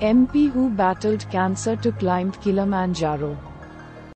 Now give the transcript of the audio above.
MP who battled cancer to climb Kilimanjaro.